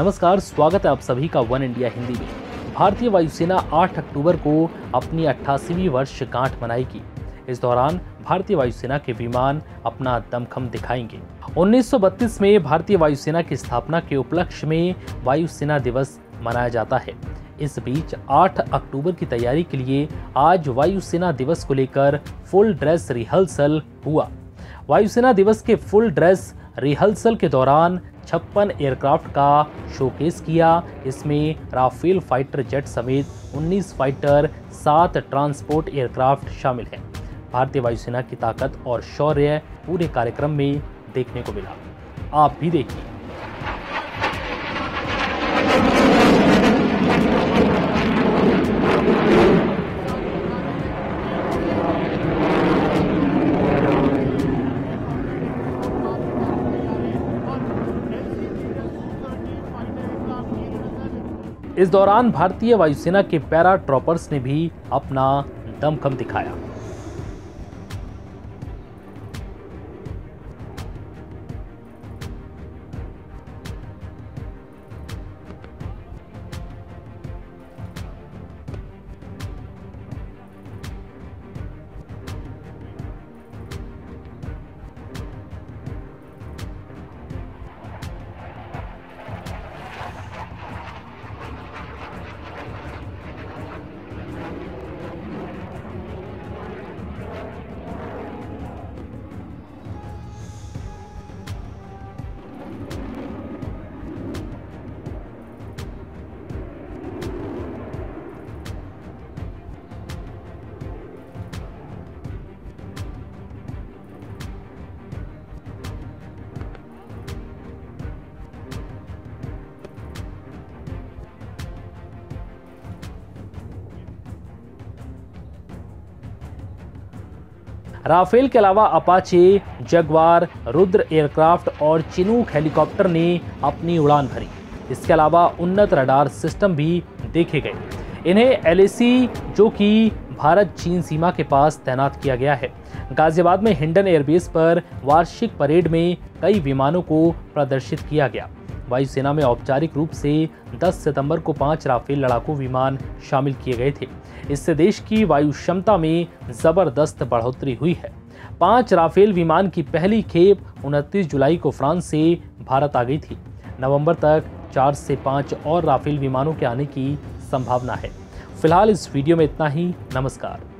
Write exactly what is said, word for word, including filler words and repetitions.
नमस्कार, स्वागत है आप सभी का वन इंडिया हिंदी में। भारतीय वायुसेना आठ अक्टूबर को अपनी अट्ठासीवीं वर्षगांठ मनाएगी। इस दौरान भारतीय वायुसेना के विमान अपना दमखम दिखाएंगे। उन्नीस सौ बत्तीस में भारतीय वायुसेना की स्थापना के उपलक्ष्य में वायुसेना दिवस मनाया जाता है। इस बीच आठ अक्टूबर की तैयारी के लिए आज वायुसेना दिवस को लेकर फुल ड्रेस रिहर्सल हुआ। वायुसेना दिवस के फुल ड्रेस रिहर्सल के दौरान छप्पन एयरक्राफ्ट का शोकेस किया। इसमें राफेल फाइटर जेट समेत उन्नीस फाइटर, सात ट्रांसपोर्ट एयरक्राफ्ट शामिल हैं। भारतीय वायुसेना की ताकत और शौर्य पूरे कार्यक्रम में देखने को मिला। आप भी देखिए। इस दौरान भारतीय वायुसेना के पैरा ट्रॉपर्स ने भी अपना दमखम दिखाया। राफेल के अलावा अपाचे, जगवार, रुद्र एयरक्राफ्ट और चिनूक हेलीकॉप्टर ने अपनी उड़ान भरी। इसके अलावा उन्नत रडार सिस्टम भी देखे गए। इन्हें एल ए सी, जो कि भारत चीन सीमा के पास तैनात किया गया है। गाजियाबाद में हिंडन एयरबेस पर वार्षिक परेड में कई विमानों को प्रदर्शित किया गया। वायुसेना में औपचारिक रूप से दस सितंबर को पांच राफेल लड़ाकू विमान शामिल किए गए थे। इससे देश की वायु क्षमता में जबरदस्त बढ़ोतरी हुई है। पांच राफेल विमान की पहली खेप उनतीस जुलाई को फ्रांस से भारत आ गई थी। नवंबर तक चार से पांच और राफेल विमानों के आने की संभावना है। फिलहाल इस वीडियो में इतना ही। नमस्कार।